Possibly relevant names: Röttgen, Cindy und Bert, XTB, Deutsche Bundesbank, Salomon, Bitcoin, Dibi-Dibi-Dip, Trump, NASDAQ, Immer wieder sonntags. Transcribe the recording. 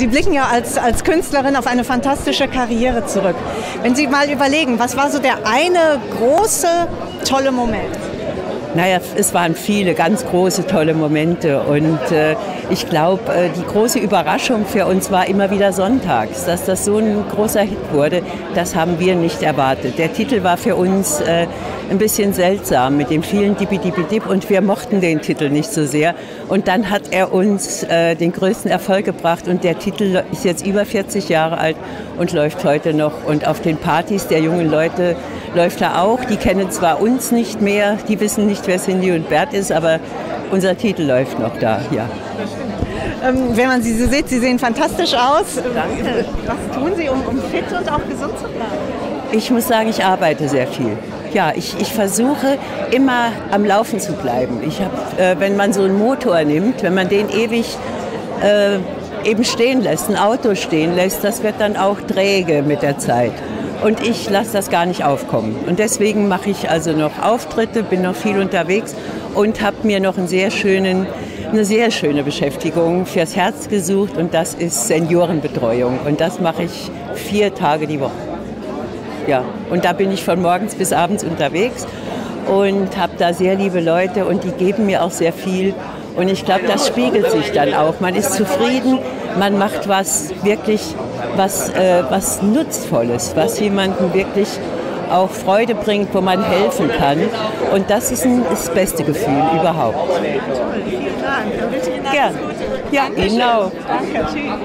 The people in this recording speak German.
Sie blicken ja als Künstlerin auf eine fantastische Karriere zurück. Wenn Sie mal überlegen, was war so der eine große, tolle Moment? Naja, es waren viele ganz große, tolle Momente und ich glaube, die große Überraschung für uns war immer wieder sonntags, dass das so ein großer Hit wurde, das haben wir nicht erwartet. Der Titel war für uns ein bisschen seltsam mit dem vielen Dibi-Dibi-Dip und wir mochten den Titel nicht so sehr und dann hat er uns den größten Erfolg gebracht und der Titel ist jetzt über 40 Jahre alt und läuft heute noch und auf den Partys der jungen Leute läuft er auch, die kennen zwar uns nicht mehr, die wissen nicht, wer Cindy und Bert ist, aber unser Titel läuft noch da, ja. Wenn man sie so sieht, sie sehen fantastisch aus. Danke. Was tun Sie, um fit und auch gesund zu bleiben? Ich muss sagen, ich arbeite sehr viel. Ja, ich versuche immer am Laufen zu bleiben. Ich hab, wenn man so einen Motor nimmt, wenn man den ewig eben stehen lässt, ein Auto stehen lässt, das wird dann auch träge mit der Zeit. Und ich lasse das gar nicht aufkommen. Und deswegen mache ich also noch Auftritte, bin noch viel unterwegs und habe mir noch eine sehr schöne Beschäftigung fürs Herz gesucht. Und das ist Seniorenbetreuung. Und das mache ich 4 Tage die Woche. Ja, und da bin ich von morgens bis abends unterwegs und habe da sehr liebe Leute und die geben mir auch sehr viel. Und ich glaube, das spiegelt sich dann auch. Man ist zufrieden, man macht was wirklich, was Nutzvolles, was jemandem wirklich auch Freude bringt, wo man helfen kann. Und das ist das beste Gefühl überhaupt. Gern. Ja, genau. Danke, tschüss.